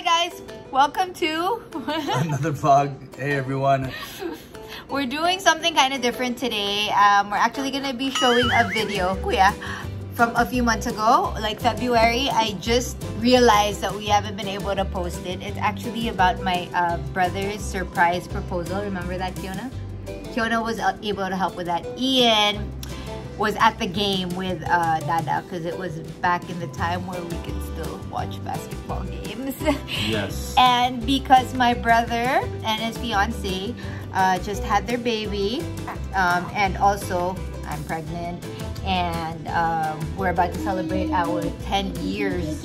Hi guys, welcome to another vlog. Hey everyone. We're doing something kind of different today. We're actually going to be showing a video from a few months ago, like February. I just realized that we haven't been able to post it. It's actually about my brother's surprise proposal. Remember that, Kiona? Kiona was able to help with that. Ian was at the game with Dada because it was back in the time where we could still watch basketball games. Yes. And because my brother and his fiance just had their baby, and also I'm pregnant, and we're about to celebrate our 10 years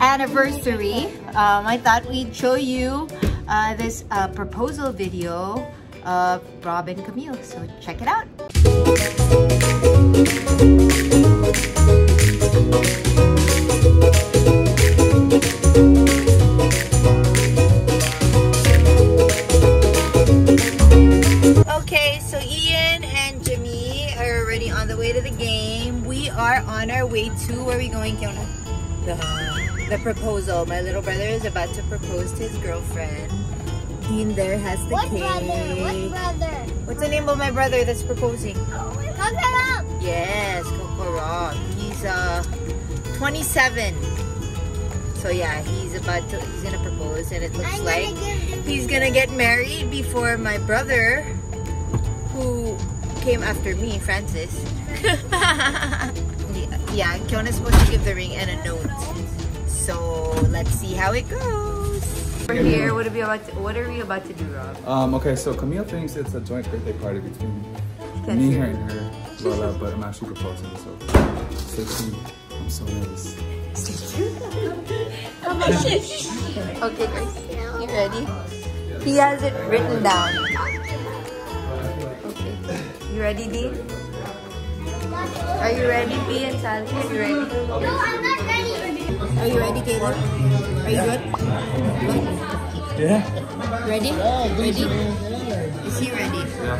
anniversary, I thought we'd show you this proposal video of Rob and Camille. So check it out. Okay, so Ian and Jimmy are already on the way to the game. We are on our way to, where are we going, Kiona? The proposal. My little brother is about to propose to his girlfriend. Dean there has the cake. What brother? What's the name of my brother that's proposing? Coco Rock! Yes, Coco Rock. He's 27. So yeah, he's gonna propose, and it looks like he's gonna get married before my brother, who came after me, Francis. Yeah, Kiona's supposed to give the ring and a note. So let's see how it goes. We're here. What are we about to do, Rob? Okay, so Camille thinks it's a joint birthday party between me, her, and her. Lola, but I'm actually proposing, so stay tuned. I'm so nervous. Stay tuned. Okay, guys, you ready? He has it written down. Okay, you ready, D? Are you ready, B and Sal? Are you ready? No, I'm not ready. Are you ready, Taylor? Are you good? Yeah. Ready? Ready? Is he ready? Yeah.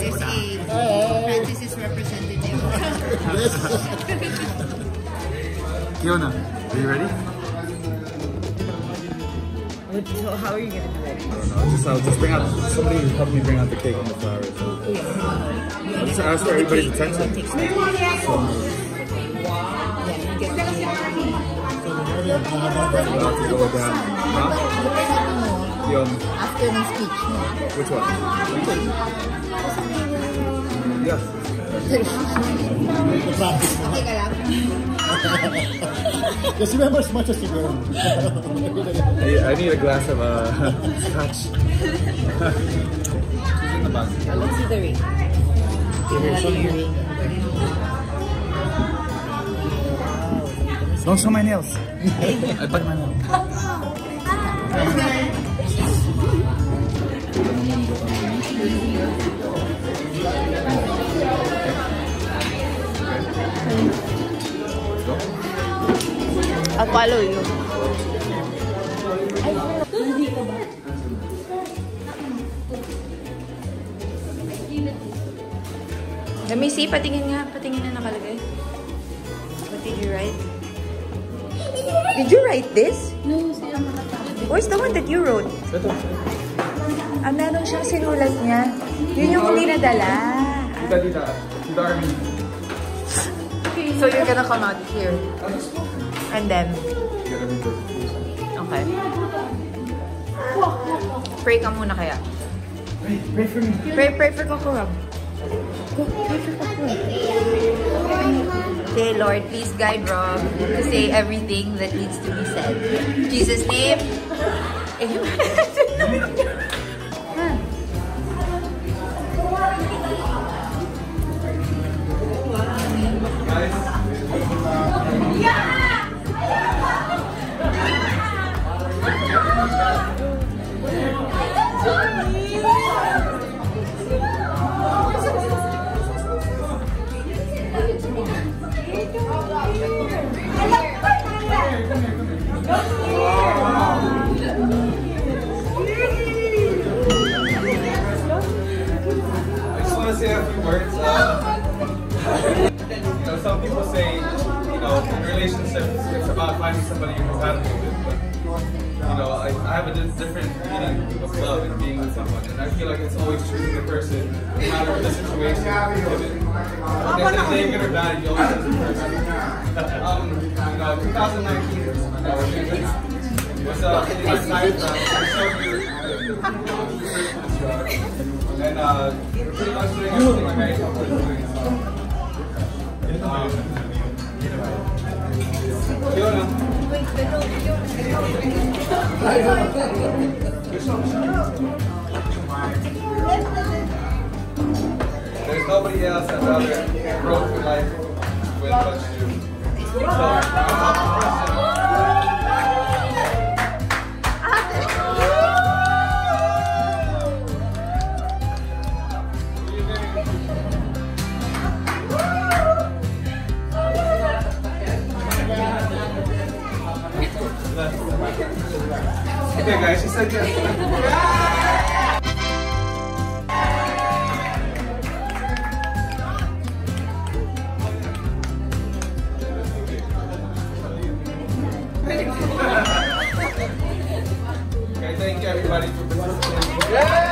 Is he? Francis is representative. Kiona, are you ready? So how are you gonna do it? I don't know. I'll just bring out somebody who helped me bring out the cake and the flowers. I'll just ask for everybody's attention. So, after the speech. Which one? Yes. Just remember as much as you can. I need a glass of scotch. Let's see the ring. Don't show my nails. I bite my nails. I'll follow you. Let me see. Patingin na nakalagay. What did you write? Did you write this? No, where's the one that you wrote? Meron siyang sinulat niya. Yun yung hindi nadala. So you're gonna come out here. And then? Okay. Pray ka muna kaya. Pray for me. Pray for Coco Rock. Okay, Lord, please guide Rob to say everything that needs to be said. In Jesus' name. Some people say, you know, in relationships know, I have a different meaning of love and being with someone, and I feel like it's always choosing the person, no matter the situation. If it's good or bad, you always choose the person. You know, 2019 was a night that and pretty much doing everything my marriage was doing. There's nobody else I'd rather grow through life with but you. So, okay guys, she said yes. Okay, thank you everybody for participating. Yeah!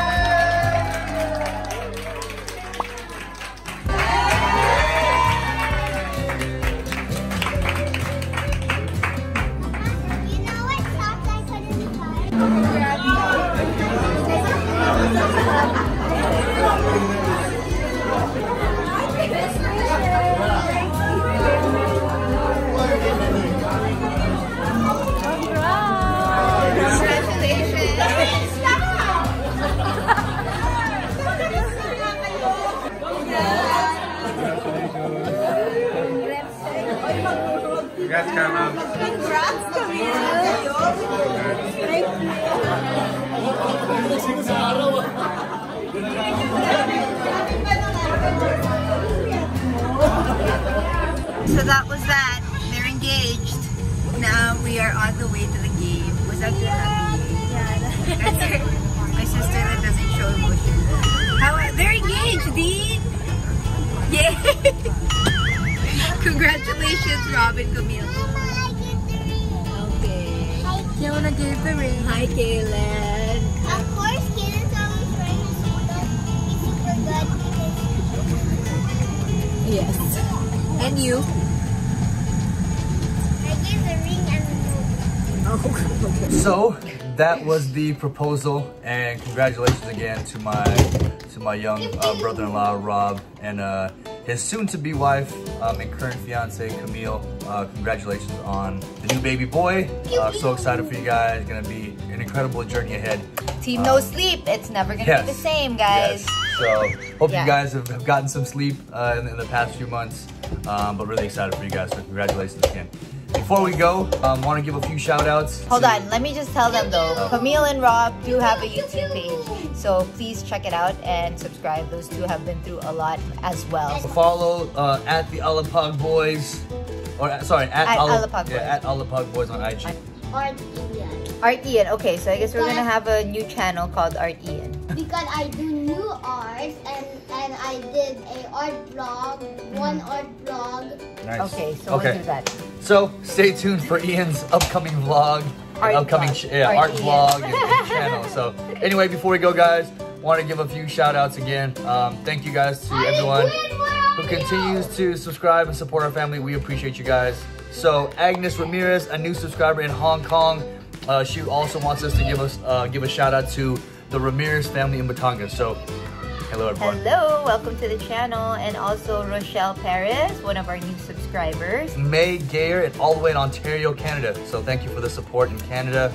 Congrats, Camille. Congrats, Camille. Thank you. So that was that. They're engaged. Now we are on the way to the game. Was that good? Yeah. My sister that doesn't show emotion. They're engaged, Dean. Yay! Congratulations, Rob and Camille. Mama, I gave the ring. Okay. Hi, Kiona gave the ring. Hi, Kaylin. Of course, Kaylin's always wearing his photo. If you forgot, Kaylin. Yes. And you? I gave the ring and the photo. Oh, okay. So, that was the proposal, and congratulations again to my young brother-in-law, Rob, and his soon-to-be wife and current fiance Camille. Congratulations on the new baby boy. So excited for you guys. Gonna be an incredible journey ahead. Team no sleep. It's never gonna be the same, guys. Yes. So hope you guys have gotten some sleep in the past few months. But really excited for you guys. So congratulations again. Before we go, I want to give a few shout-outs. Hold on, let me just tell them though. Camille and Rob do have a YouTube page, so please check it out and subscribe. Those two have been through a lot as well. Follow at the Alapag Boys, or sorry, at Alapag Boys. Yeah, at Alapag Boys on IG. Art Ian. Art Ian. Okay, so I guess we're gonna have a new channel called Art Ian. Because I do new arts and I did a art blog, one art blog. Nice. Okay, so we'll do that. So stay tuned for Ian's upcoming vlog, art vlog and channel. So anyway, before we go guys, want to give a few shout outs again. Thank you guys to everyone who continues to subscribe and support our family. We appreciate you guys. So Agnes Ramirez, a new subscriber in Hong Kong. She also wants us to give a shout out to the Ramirez family in Batangas. So hello everyone. Hello, welcome to the channel. And also Rochelle Perez, one of our new subscribers. May Gayer, and all the way in Ontario, Canada. So thank you for the support in Canada.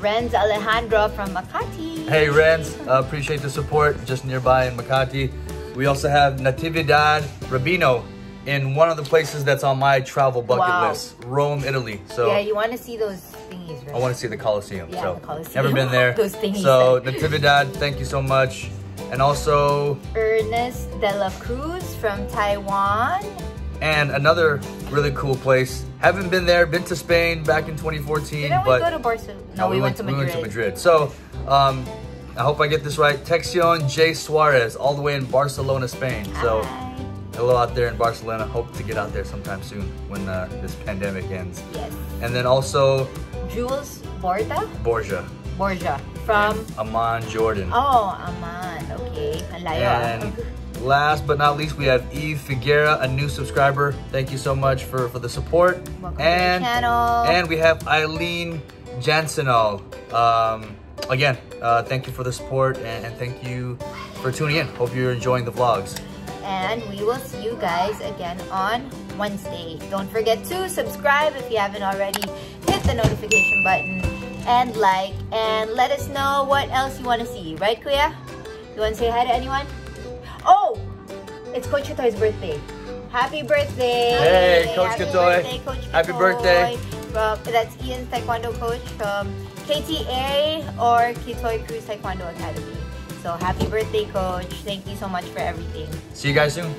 Renz Alejandro from Makati. Hey Renz, appreciate the support just nearby in Makati. We also have Natividad Rabino in one of the places that's on my travel bucket list. Rome, Italy. So yeah, you want to see those thingies, right? I want to see the Colosseum. Yeah, so the Colosseum. Never been there. Those thingies. So Natividad, thank you so much. And also Ernest de la Cruz from Taiwan. And another really cool place. Haven't been there. Been to Spain back in 2014. Didn't we go to Barcelona? No, we went to Madrid. So I hope I get this right. Texion J. Suarez, all the way in Barcelona, Spain. So hello out there in Barcelona. Hope to get out there sometime soon when this pandemic ends. Yes. And then also Jules Borgia. From? And Aman Jordan. Oh, Aman. Okay. And last but not least, we have Eve Figuera, a new subscriber. Thank you so much for the support. Welcome to the channel. And we have Eileen Jansenal. Again, thank you for the support and thank you for tuning in. Hope you're enjoying the vlogs. And we will see you guys again on Wednesday. Don't forget to subscribe if you haven't already. Hit the notification button and like, and let us know what else you want to see. Right, Kuya? You want to say hi to anyone? Oh, it's Coach Kitoy's birthday. Happy birthday. Hey, Coach Kitoy. Happy birthday. That's Ian's taekwondo coach from KTA or Kitoy Cruz Taekwondo Academy. So happy birthday, Coach. Thank you so much for everything. See you guys soon.